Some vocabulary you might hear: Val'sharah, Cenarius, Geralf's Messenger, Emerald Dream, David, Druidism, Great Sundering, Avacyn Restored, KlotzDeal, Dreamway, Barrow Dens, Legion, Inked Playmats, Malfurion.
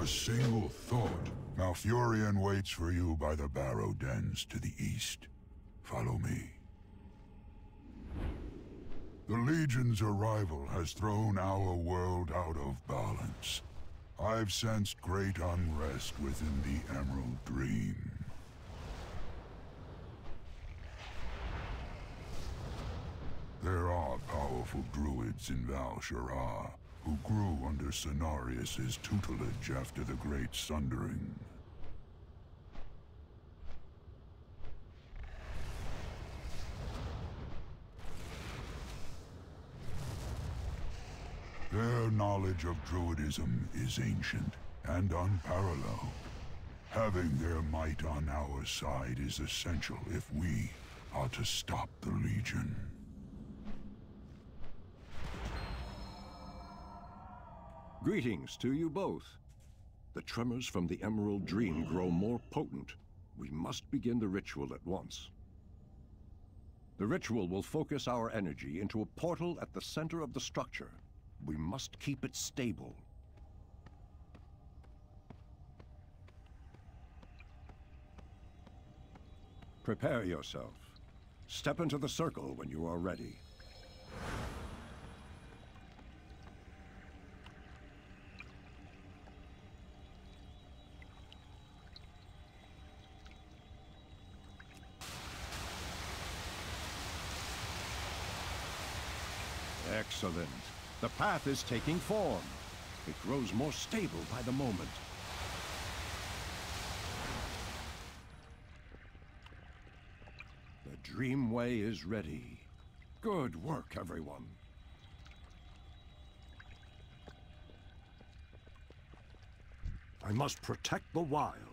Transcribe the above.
a single thought. Malfurion waits for you by the Barrow Dens to the east. Follow me. The Legion's arrival has thrown our world out of balance. I've sensed great unrest within the Emerald Dream. There are powerful druids in Val'sharah, who grew under Cenarius' tutelage after the Great Sundering. Their knowledge of Druidism is ancient and unparalleled. Having their might on our side is essential if we are to stop the Legion. Greetings to you both. The tremors from the Emerald Dream grow more potent. We must begin the ritual at once. The ritual will focus our energy into a portal at the center of the structure. We must keep it stable. Prepare yourself. Step into the circle when you are ready. Excellent. The path is taking form. It grows more stable by the moment. The Dreamway is ready. Good work, everyone. I must protect the wild.